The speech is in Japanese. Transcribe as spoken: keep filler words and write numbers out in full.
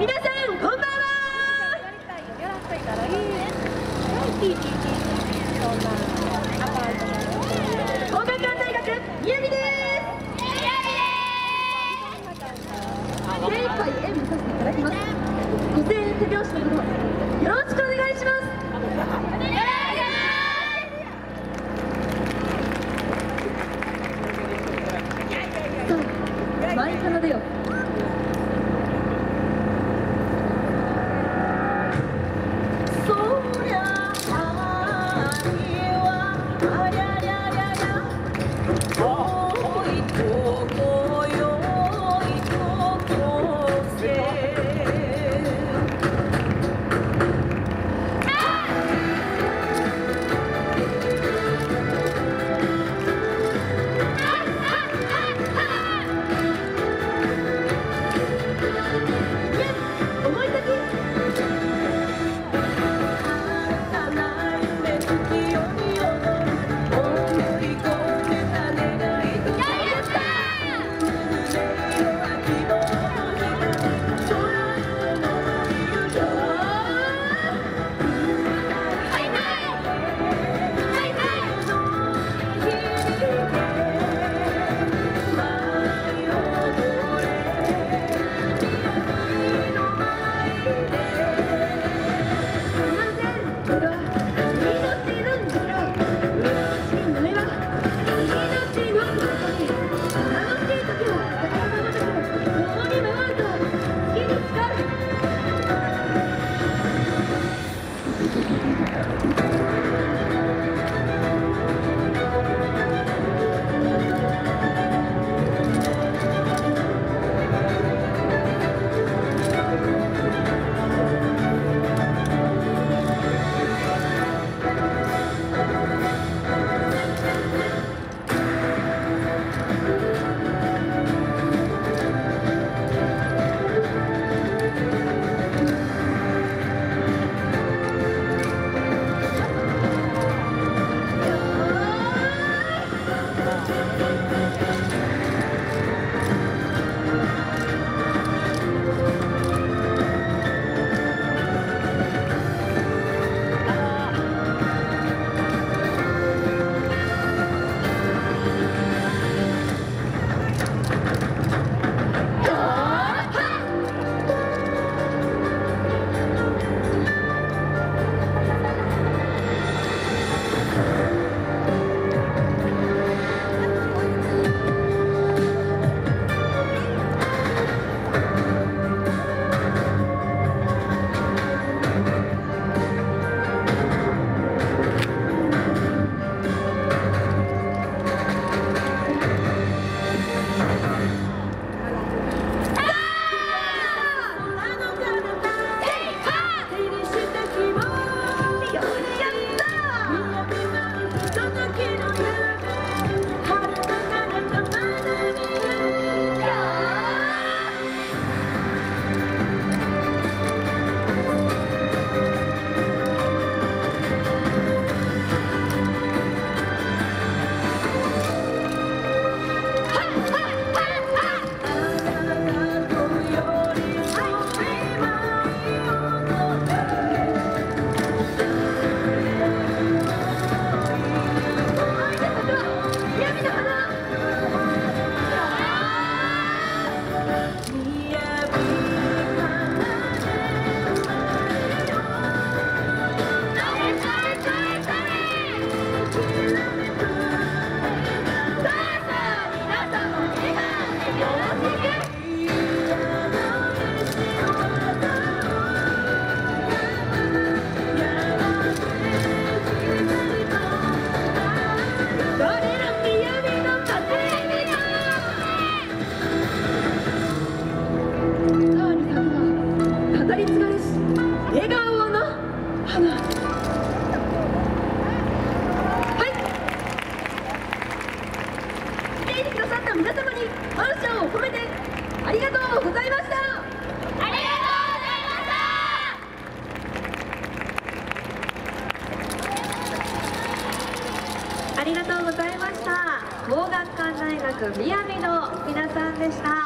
皆さんこんばんは。皇學館大学宮城です。精一杯演舞させていただきます。ご声援手拍子のほどよろしくお願いします。さあ舞い奏でよ。ありがとうございました。皇學館大学みやびの皆さんでした。